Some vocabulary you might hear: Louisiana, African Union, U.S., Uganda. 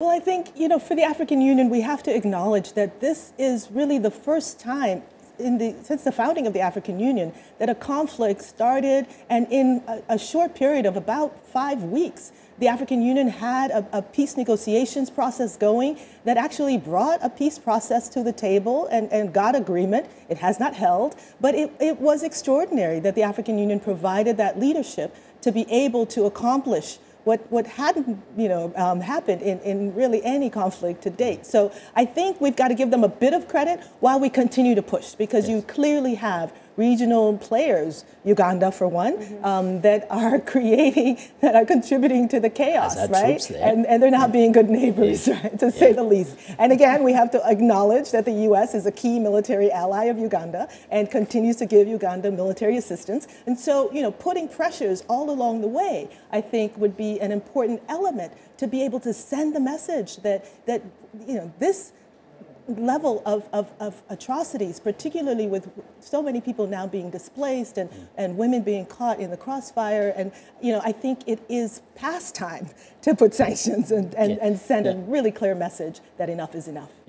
Well, I think, for the African Union, we have to acknowledge that this is really the first time since the founding of the African Union that a conflict started, and in a short period of about 5 weeks, the African Union had a peace negotiations process going that actually brought a peace process to the table and got agreement. It has not held, but it was extraordinary that the African Union provided that leadership to be able to accomplish what hadn't happened in really any conflict to date. So I think we've got to give them a bit of credit while we continue to push, because yes, you clearly have regional players, Uganda for one, that are contributing to the chaos, right? And they're not being good neighbors, right, to say the least. And again, we have to acknowledge that the U.S. is a key military ally of Uganda and continues to give Uganda military assistance. And so, putting pressures all along the way, I think, would be an important element to be able to send the message that this level of atrocities, particularly with so many people now being displaced and women being caught in the crossfire. And, I think it is past time to put sanctions and send a really clear message that enough is enough.